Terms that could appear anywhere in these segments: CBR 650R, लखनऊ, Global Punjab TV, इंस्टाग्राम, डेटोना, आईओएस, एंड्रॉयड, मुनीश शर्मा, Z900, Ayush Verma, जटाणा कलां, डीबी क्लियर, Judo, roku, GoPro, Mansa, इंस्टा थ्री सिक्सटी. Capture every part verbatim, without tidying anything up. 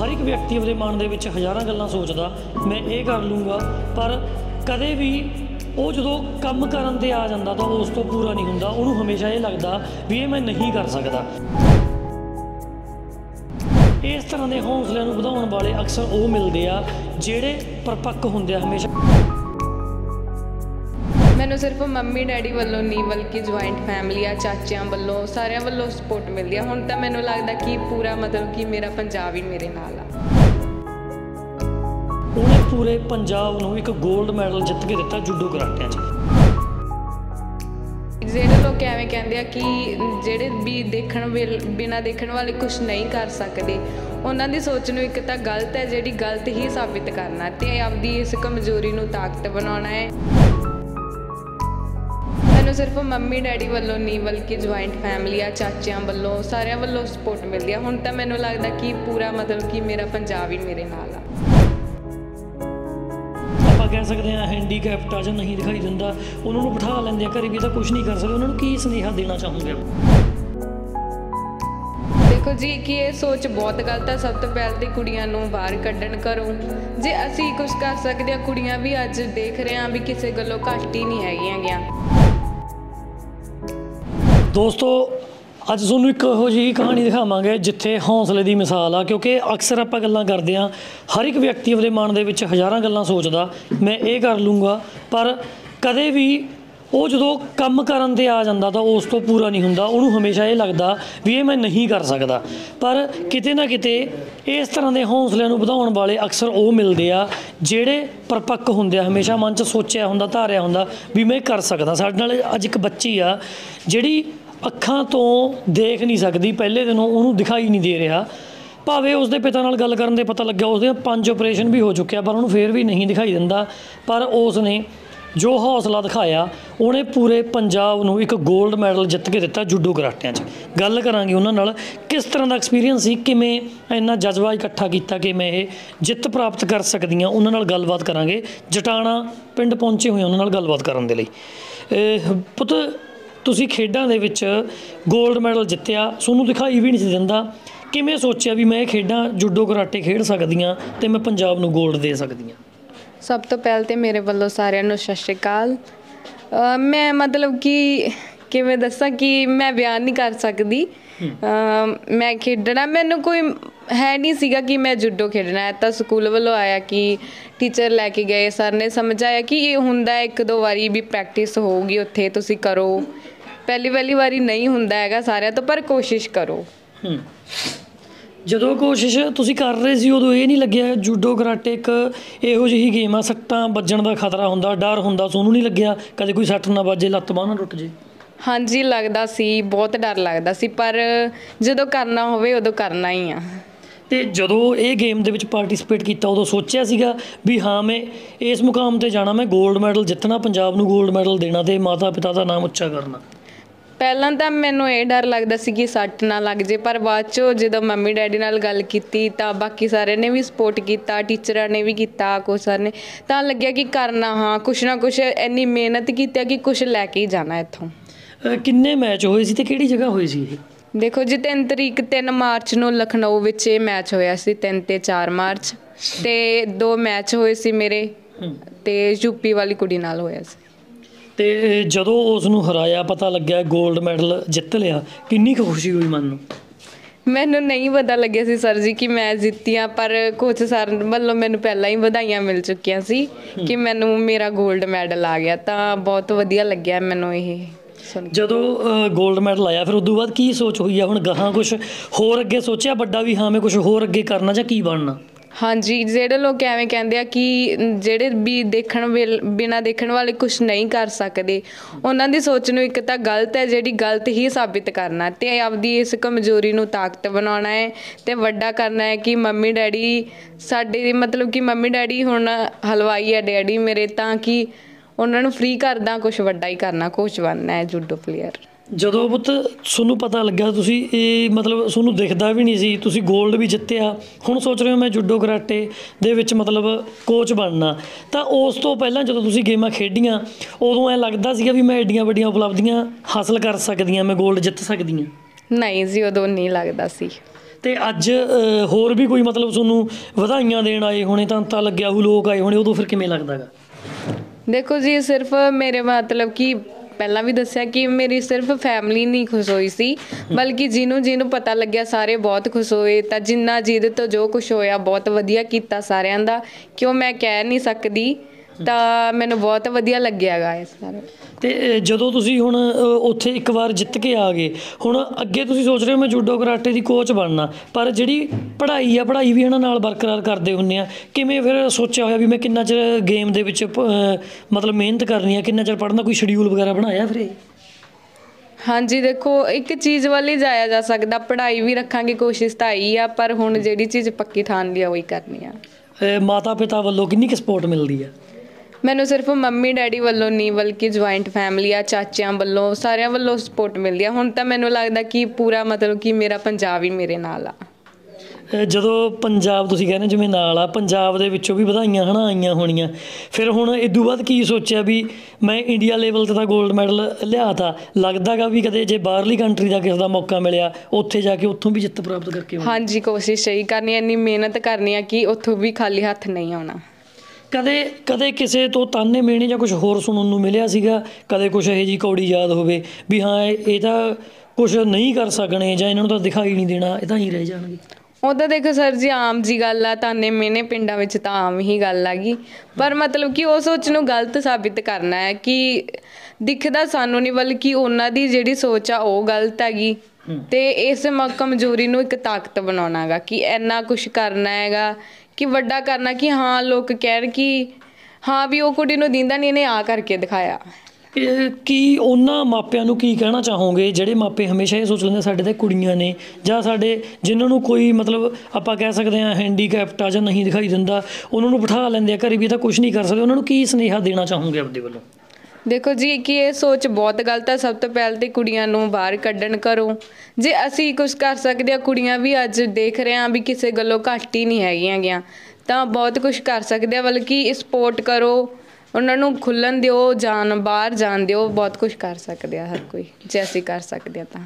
हर एक व्यक्ति अपने मन दे विच हज़ारां गल्लां सोचदा मैं ये कर लूँगा, पर कदे भी वो जो कम करन ते आ जांदा तो उस तो पूरा नहीं हुंदा। उन्होंने हमेशा ये लगता भी ये मैं नहीं कर सकता। इस तरह के हौसले बढ़ाने वाले अक्सर वो मिलते आ जिहड़े परिपक्क हुंदे आ। हमेशा मैनूं सिर्फ मम्मी डैडी वालों नहीं बल्कि ज्वाइंट फैमिली आ, चाचियां वालों, सारियां वालों सपोर्ट मिलती है। हुण तां मैनूं लगता कि पूरा मतलब कि मेरा पंजाब ही मेरे नाल आ। उन्हें पूरे पंजाब को एक गोल्ड मैडल जित के दिता जूडो कराटे। जेडे लोग एवं कहें कि जेडे भी देखण बिना देखण वाले कुछ नहीं कर सकते, उन्होंने सोच नूं एक तो गलत है जी, गलत ही साबित करना तो आपकी इस कमजोरी को ताकत बनाना है। मैं सिर्फ मम्मी डैडी वालों नहीं बल्कि ज्वाइंट फैमिली आ, चाचियां वालों, सारियां वालों सपोर्ट मिलती है। हुण तां मैनूं लगता कि पूरा मतलब कि मेरा पंजाब ही मेरे नाल आ। कह सकते हैं हैंडीकैप्ट आज नहीं दिखाई दिंदा, उन्होंने बिठा लेंदे घर भी तो कुछ नहीं कर सकते, उन्होंने की सुनेहा देना चाहूँगे? देखो जी कि ये सोच बहुत गलत है। सब तो पहले तो कुड़ियां नूं बाहर कड्ढण करो जे असी कुछ कर सकते हैं। कुड़ियां भी अज देख रहे हैं भी किसी गलों घट ही नहीं हैगियां। दोस्तों अज तुहानूं एक इहो जी कहानी दिखावांगे जिथे हौसले की मिसाल आ, क्योंकि अक्सर आपां गल्लां करदे आं हर एक व्यक्ति अपने मन दे विच हज़ारां गल्लां सोचदा मैं ये कर लूँगा, पर कदे भी वो जो कम करन ते आ जांदा तो उस तो पूरा नहीं हुंदा। उन्होंने हमेशा ये लगता भी ये मैं नहीं कर सकता, पर किते ना किते इस तरह के हौसले बढ़ाने वाले अक्सर वो मिलते आ जिहड़े परिपक्क हुंदे आ। हमेशा मन च सोचिया हुंदा, धारिया हुंदा भी मैं कर सकदा। साडे नाल अज एक बच्ची आ जिहड़ी अखां तो देख नहीं सकती, पहले दिनों उन्होंने दिखाई नहीं दे रहा, भावें उसके पिता नाल गल करन दे पता लग्या उसदे पांच ऑपरेशन भी हो चुके पर उन्होंने फिर भी नहीं दिखाई दिंदा। पर उसने जो हौसला दिखाया उन्हें पूरे पंजाब को एक गोल्ड मैडल जित के दिता जूडो कराटियां। गल करांगे उन्हां नाल किस तरह का एक्सपीरियंस सी, किवें इन्ना जज्बा इकट्ठा किया कि मैं ये जित प्राप्त कर सकदी हां, उन्हां नाल गलबात करांगे। जटाणा पिंड पहुंचे हुए उन्हां नाल गलबात करन दे लई। पुत तुसी खेडां दे विच गोल्ड मैडल जित्तिया, सोनू दिखाई भी नहीं दिंदा, किवें सोचिया भी मैं खेडां जूडो कराटे खेड सकदी हां ते मैं पंजाब नूं गोल्ड दे सकदी हां? सब तो पहले तो मेरे वालों सारियां नूं सत श्री अकाल। मैं मतलब कि किवें दस्सां कि मैं बयान नहीं कर सकदी। मैं खेडना मैनूं कोई है नहीं सीगा कि मैं जूडो खेडना है, तो स्कूल वालों आया कि टीचर लैके गए, सर ने समझाया कि ये हुंदा एक दो बारी भी प्रैक्टिस होगी उत्थे तुसीं करो, पहली पहली बारी नहीं हुंदा हैगा सारियां तो, पर कोशिश करो। जो कोशिश तुसीं कर रहे सी उदों ये नहीं लग्या जूडो कराटे एक इहो जिही गेम आ सट्टां वज्जण दा खतरा हुंदा, डर हुंदा, सोनू नहीं लग्या कदे कोई सट्ट ना वज्जे, लत्त बांह ना टुट जे? हाँ जी लगदा सी, बहुत डर लगदा सी, पर जदों करना होवे उदों करना ही आ। तो जदों ये गेम दे विच पार्टिसिपेट किया उदों सोचिया सीगा भी हाँ मैं इस मुकाम ते जाना, मैं गोल्ड मैडल जितना, पंजाब नूं गोल्ड मैडल देना ते माता पिता दा नाम उच्चा करना? पहला तो मैनूं ये डर लगदा सी कि सट ना लग जे, पर बाद चो जदों मम्मी डैडी नाल गल कीती तां बाकी सारे ने भी सपोर्ट किया, टीचरां ने भी किया, कुछ सर ने, तां लग्या कि करना हाँ कुछ ना कुछ, इन्नी मेहनत कीती कि कुछ लैके ही जाना इत्थों। किन्ने मैच होए सी ते किहड़ी जगह होए सी ये? देखो जी तीन तरीक तीन मार्च नूं लखनऊ विच ये मैच होया सी, तीन ते चार मार्च ते दो मैच होए सी मेरे ते यूपी वाली कुड़ी नाल होया सी। ते जदों उसनूं हराया पता लग्या गोल्ड मैडल जित लिया, कितनी खुशी हुई मन नूं? मैनूं नहीं पता लग्या सी सर जी कि मैं जीती हाँ, पर कोच सर वालों मैनूं पहला ही बधाइयां मिल चुकियां सी कि मैनूं मेरा गोल्ड मैडल आ गया, तां बहुत वधिया लग्या मैनूं ये। जदों गोल्ड मैडल आया फिर उदों बाद की सोच हुई है, हुण गहां कुछ होर अगे सोचिया बड़ा भी हाँ मैं कुछ होर अगे करना जां की बनना? हाँ जी जेडे लोग एवं कहें कि जेडे भी देखण बिना देखण वाले कुछ नहीं कर सकते, उन्होंने सोच नूं एक तो गलत है जी, गलत ही साबित करना तो आपकी इस कमजोरी को ताकत बनाना है तो वड्डा करना है। कि मम्मी डैडी साडे मतलब कि मम्मी डैडी हुण हलवाई है डैडी मेरे, तां कि उन्होंने फ्री करदा कुछ वड्डा ही करना, कोच बनना है जूडो प्लेयर। जदों पुत सोनू पता लग्या तुसी ए, मतलब सोनू दिखदा भी नहीं सी, तुसी गोल्ड भी जित्तिया, हुण सोच रहे हो मैं जूडो कराटे दे विच मतलब कोच बनना, तां उस तो पहलां जदों तुसी गेमां खेडियां उदों ऐ लगदा सीगा भी मैं एड्डियां वड्डियां उपलब्धियां हासिल कर सकदी हां, मैं गोल्ड जित सकदी हां? नहीं जी उदों नहीं लगदा सी। तो अज होर भी कोई मतलब तुहानूं वधाइयां देण आए होणे तां लग्गिया हो लोग आए होणे उदों फिर किवें लगदा गा? देखो जी सिर्फ मेरे मतलब कि पहला भी दस्या कि मेरी सिर्फ फैमिली नहीं खुश हुई सी, बल्कि जिन्होंने जिन्हों पता लग्या सारे बहुत खुश होए तो जिन्ना जिद तो जो कुछ होया बहुत वधिया कीता सारियां दा, क्यों मैं कह नहीं सकदी तो मैंने बहुत वधिया लग्या गा इस सारे। तो जदों तुसीं हुण उत्थे एक बार जित के आ गए, हुण अगे तुसीं सोच रहे हो मैं जूडो कराटे की कोच बनना, पर जिहड़ी पढ़ाई आ पढ़ाई भी इहनां नाल बरकरार करदे हुंदे आ, किवें फिर सोचिया होया भी मैं किन्ना चिर गेम दे विच मतलब मेहनत करनी है, किन्ना चिर पढ़ना, कोई शेड्यूल वगैरह बनाया फिर? हाँ जी, देखो एक चीज़ वाली जाया जा सकता, पढ़ाई भी रखांगे कोशिश तो आई आ, पर हुण जिहड़ी चीज़ पक्की ठान दी आ ओही करनी आ। माता पिता वालों किन्नी क सपोर्ट मिलदी आ? मैनू सिर्फ मम्मी डैडी वालों नहीं बल्कि ज्वाइंट फैमिली आ चाचियां वालों सारे वालों सपोर्ट मिलती है। हुण तां मैनू लगता कि पूरा मतलब कि मेरा पंजाब ही मेरे नाल आ। जदों पंजाब तुसीं कहने जिवें नाल आ, पंजाब दे विचों भी वधाइयां है ना आईयां होणीआं, फिर हुण इदों बाद की सोचिया भी मैं इंडिया लेवल ते तां गोल्ड मैडल लिया था, लगदा गा भी कदे जे बाहरली कंट्री दा किस दा मौका मिलिया उत्थे जाके उत्थों भी जित प्राप्त करके? हाँ जी, कोशिश यही करनी, इन्नी मेहनत करनी है कि उत्थों भी खाली हथ नहीं आउणा। कदे कदे किसी तो ताने मेने या कुछ होर सुनने नूं मिलिया सीगा? कदे कुछ इहो जी कौड़ी याद होवे भी हाँ ये तो कुछ नहीं कर सकने जां इन्हां नूं तां दिखाई नहीं देना, इह तां ही रह जाणगे? ओह तां देखो सर जी आम जी गल आ, ताने मेने पिंडां विच तां आम ही गल आ गई, पर मतलब कि उस सोच नूं गलत साबित करना है कि दिखदा सानूं नहीं बल्कि उन्हां दी जिहड़ी सोच आ ओह गलत हैगी। तो इस कमजोरी नूं इक ताकत बनाउणा गा कि इन्ना कुछ करना हैगा कि वड्डा करना कि हाँ लोग कह कि हाँ भी वो कुड़ी नूं दिंदा नहीं, इन्हें आ करके दिखाया। कि उन्हां मापियां नूं की कहना चाहोगे जिहड़े मापे हमेशा ये सोच लैंदे साडे ते कुड़ियां ने जां साडे जिन्हां नूं कोई मतलब आपां कह सकदे हां हैंडीकैप्ट आ जां नहीं दिखाई दिंदा, उन्हां नूं बिठा लैंदे आ घरे भी तां कुछ नहीं कर सकदे, उन्हां नूं की सुनेहा देना चाहोगे आपदे वल्लों? देखो जी कि ये सोच बहुत गलत है। सब तो पहले तो कुड़ियां नूं बाहर कड्ढण करो, जे असी कुछ कर सकते हैं कुड़ियां भी अज देख रहे हैं भी किसी गलों घट ही नहीं हैगियां, तां बहुत कुछ कर सकते हैं, बल्कि सपोर्ट करो उन्होंने, खुलन दिओ, जान बाहर जान दिओ, बहुत कुछ कर सकते हैं हर कोई जे असी कर सकते हैं तां।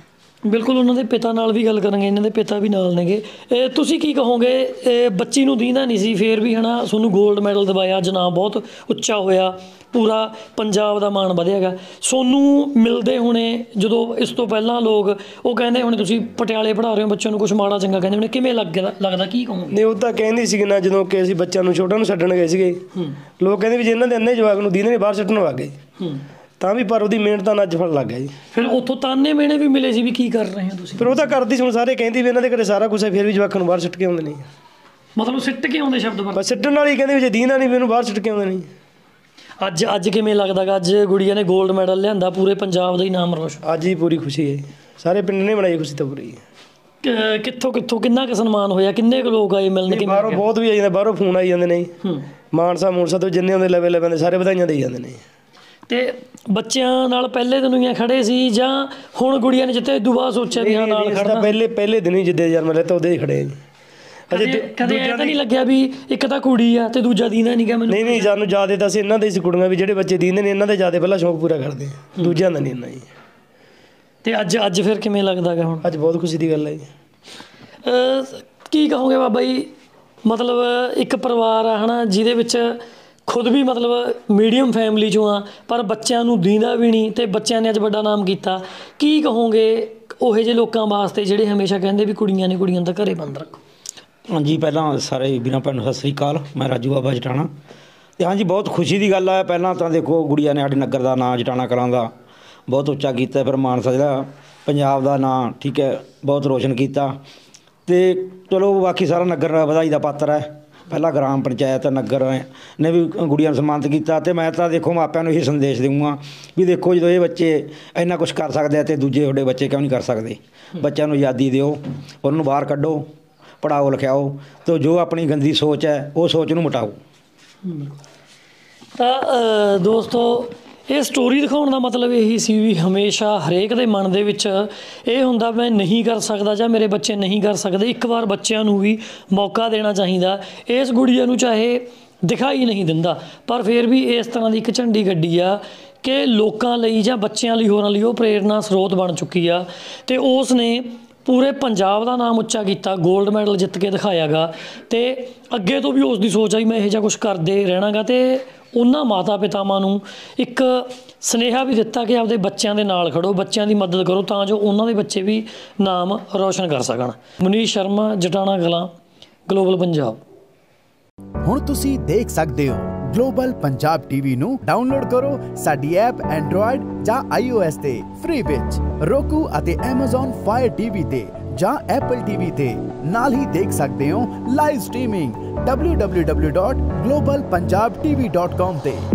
बिल्कुल, उन्होंने पिता नाल भी गल करेंगे, इन्होंने पिता भी नाल नेगे। तुसीं की कहोगे बच्ची नूं दींदा नहीं सी फिर भी है ना तुहानूं गोल्ड मैडल दवाया, जनाब बहुत उच्चा होया, पूरा पंजाब दा मान वधिया गा, सोनू मिलदे हुणे जदों इस तो पहलां लोग वो कहंदे हुणे तुसीं पटियाले पढ़ा रहे हो बच्चों नूं कुछ माड़ा चंगा कहंदे हुणे, किवें लगदा लगदा की कहोगे? नहीं, ओह तां कहंदी सी ना जदों कि असीं बच्चों नूं छोटा नूं छड्डण गए सीगे, लोग कहंदे भी जे इन्हां दे अन्ने जवाक नूं दींदे ने बाहर सट्टण वागे तां भी, पर उहदी मेहनत नाल अज फल लग गया जी। फिर उतों ताने मेने भी मिले सी भी की कर रहे हो तुसीं? फिर ओह तां करदी हुण सारे कहंदी भी इन्हां दे घरे सारा कुछ है फिर भी जवाकां नूं बाहर सट्ट के आउंदे नहीं, मतलब सट्ट के आउंदे शब्द पर सट्टण वाली कहंदी जे दींदा नहीं मैनूं बाहर सट्ट के आउंदे नहीं। अज अज किवें लगदा गा अज गुड़िया ने गोल्ड मैडल लिआंदा पूरे पंजाब दा ही नाम रोशन? अज ही पूरी खुशी है, सारे पिंड ने बनाई खुशी तो पूरी। कित्थों कित्थों किन्ना क सन्मान होया, किन्ने क लोग आए मिलने? कि बाहरों बहुत भी आई जांदे, बाहरों फोन आई जांदे ने, मानसा मूनसा तो जिन्ने आउंदे लेवल लेवल दे सारे बधाइयां देई जांदे ने। ते बच्चों नाल पहले दिन ही खड़े सी जां हुण गुड़िया ने जिते दुआ सोचा भी हाँ नाल खड़ना? पहले पहले दिन ही जिद्दे यार मैं तो उदे ही खड़े अजे कदे ऐ तां नहीं लग्या भी एक तां कुड़ी आ ते दूजा दींदा नहीं गा मैनूं? नहीं नहीं, सानूं ज्यादा तां असीं इन्हां दे ही कुड़ियां भी जिहड़े बच्चे दींदे ने इन्हां दे ज्यादा पहला शौक पूरा करदे दूजियां दा नहीं इन्ना ही। ते अज अज फिर किवें लगदा गा? हुण अज बहुत खुशी दी गल है जी। की कहोगे बाबा जी मतलब एक परिवार आ है ना जिहदे विच खुद भी मतलब मीडियम फैमिली चो हाँ पर बच्चों नूं दींदा भी नहीं तो बच्चों ने अज बड़ा नाम किया, की कहोगे उहो जे लोगों वास्ते जिहड़े हमेशा कहिंदे भी कुड़ियां ने कुड़ियां तां घरे बंद रखो? हाँ जी, पहला सारे भीरां भैणां सत श्री अकाल, मैं राजू बाबा जटाणा। तो हाँ जी बहुत खुशी की गल है, पहला तो देखो गुड़िया ने साडे नगर का नाम जटाणा कलां दा बहुत उच्चा किया, फिर मानसा जिला पंजाब का नाम ठीक है बहुत रोशन किया, तो चलो बाकी सारा नगर वधाई का पात्र है। पहला ग्राम पंचायत नगर ने भी गुड़िया सम्मानित किया, तो मैं तो देखो मापियां ही संदेश दूंगा भी देखो जो ये बच्चे इन्ना कुछ कर सकते हैं तो दूजे थोड़े बच्चे क्यों नहीं कर सकते। बच्चों को आज़ादी दो, उन्होंने बाहर कढ़ो, पढ़ाओ लिखाओ, तो जो अपनी गंदी सोच है वो सोच नूं मिटाओ। तो दोस्तों ये स्टोरी दिखाने का मतलब यही सी भी हमेशा हरेक के मन दे विच ये हुंदा मैं नहीं कर सकता जां मेरे बच्चे नहीं कर सकते, एक बार बच्चों नूं भी मौका देना चाहिदा। इस गुड़िया नूं चाहे दिखाई नहीं दिंदा पर फिर भी इस तरह की एक झंडी गड्डी आ कि लोकां लई जां बच्चों लई होरां लई ओह प्रेरणा स्रोत बन चुकी आ, ते उसने पूरे पंजाब का नाम उच्चा किया, गोल्ड मैडल जित के दिखाया गा तो अगे तो भी उसकी सोच आई मैं यह जहा कुछ करते रहना गा। तो उन्होंने माता पितावां नूं एक स्नेहा भी दिता कि आपके बच्चों के नाल खड़ो, बच्चों की मदद करो तां जो उन्हों के बच्चे भी नाम रोशन कर सकन। मुनीश शर्मा, जटाणा कलां, ग्लोबल पंजाब। हुण तुसीं देख सकदे हो ग्लोबल पंजाब टीवी नू डाउनलोड करो साडी ऐप एंड्रॉयड या आईओएस ते फ्री विच roku अते Amazon Fire T V ते या Apple T V ते नाल ही देख सकते हो live streaming w w w dot global punjab t v dot com ते।